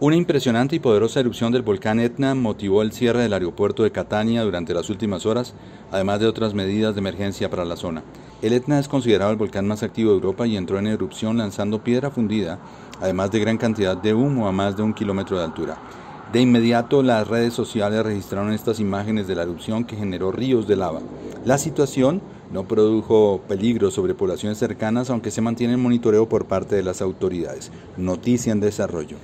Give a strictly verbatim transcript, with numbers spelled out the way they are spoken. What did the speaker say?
Una impresionante y poderosa erupción del volcán Etna motivó el cierre del aeropuerto de Catania durante las últimas horas, además de otras medidas de emergencia para la zona. El Etna es considerado el volcán más activo de Europa y entró en erupción lanzando piedra fundida, además de gran cantidad de humo a más de un kilómetro de altura. De inmediato, las redes sociales registraron estas imágenes de la erupción que generó ríos de lava. La situación no produjo peligro sobre poblaciones cercanas, aunque se mantiene el monitoreo por parte de las autoridades. Noticia en desarrollo.